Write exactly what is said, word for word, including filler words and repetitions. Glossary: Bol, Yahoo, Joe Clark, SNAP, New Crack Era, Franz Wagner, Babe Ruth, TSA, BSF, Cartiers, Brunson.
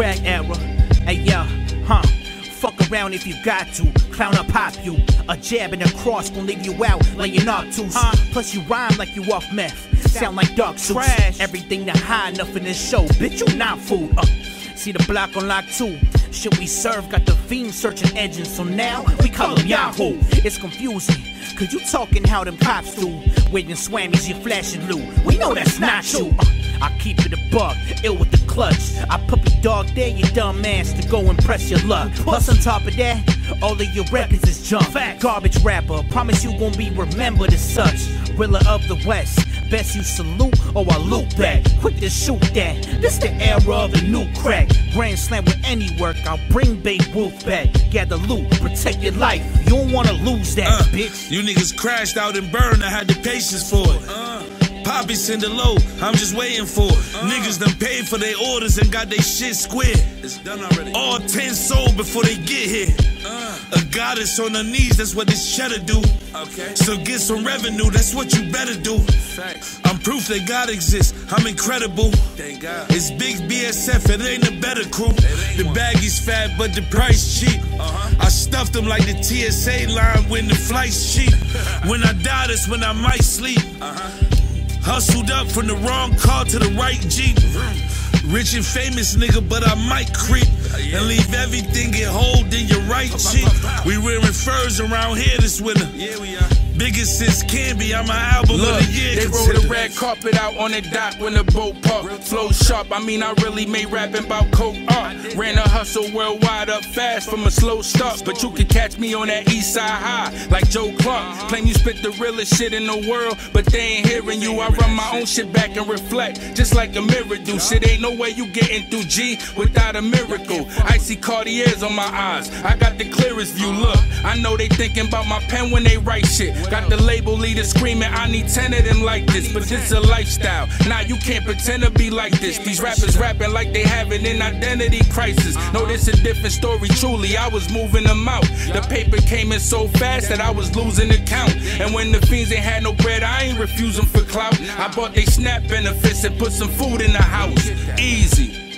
crack era. Hey, yeah, huh. Fuck around if you got to. Clown up, pop you. A jab and a cross gon' leave you out laying obtuse. Huh? Plus you rhyme like you off meth. Sound like dark trash. Everything to hide, nothing to show. Bitch, you not food. Uh, see the block on lock two. Shit we serve got the fiend searching engines. So now we call them Yahoo. It's confusing. Cause you talking how them cops do. Waiting swammies, you flashing blue. We know that's not you. Uh, I keep it a buck, ill with the clutch. I puppy dog there, you dumb ass, to go impress your luck. Plus on top of that, all of your records is junk. Fact. Garbage rapper, promise you gon' be remembered as such. Rilla of the West, best you salute or I loop back. Quick to shoot that, this the era of the new crack. Grand slam with any work, I'll bring Babe Ruth back. Gather loot, protect your life, you don't wanna lose that, uh, bitch. You niggas crashed out and burned, I had the patience for it. Uh. Poppy send it low, I'm just waiting for it. Uh, Niggas done paid for their orders and got their shit squared. It's done already. All ten sold before they get here. Uh, A goddess on her knees, that's what this cheddar do. Okay. So get some revenue, that's what you better do. Facts. I'm proof that God exists, I'm incredible. Thank God. It's big B S F, it ain't a better crew. The one. Baggies fat, but the price cheap. Uh-huh. I stuffed them like the T S A line when the flight's cheap. When I die, that's when I might sleep. Uh-huh. Hustled up from the wrong car to the right Jeep. Rich and famous nigga, but I might creep and leave everything get hold in your right cheek. We wearing furs around here this winter. Yeah, we are. Biggest since Canby, I'm an album Look, of the year. They rolled the red carpet out on the dock when the boat parked. Flow sharp, I mean I really made rapping about coke art. Ran a hustle worldwide up fast from a slow start. But you could catch me on that east side high like Joe Clark. Claim you spit the realest shit in the world, but they ain't hearing you. I run my own shit back and reflect, just like a mirror do. Shit ain't no way you getting through G without a miracle. Icy Cartiers on my eyes, I got the clearest view. Look, I know they thinking about my pen when they write shit. Got the label leader screaming, I need ten of them like this. But this a lifestyle, nah, you can't pretend to be like this. These rappers rapping like they having an identity crisis. No, this a different story, truly, I was moving them out. The paper came in so fast that I was losing the count. And when the fiends ain't had no bread, I ain't refuse them for clout. I bought they SNAP benefits and put some food in the house. Easy.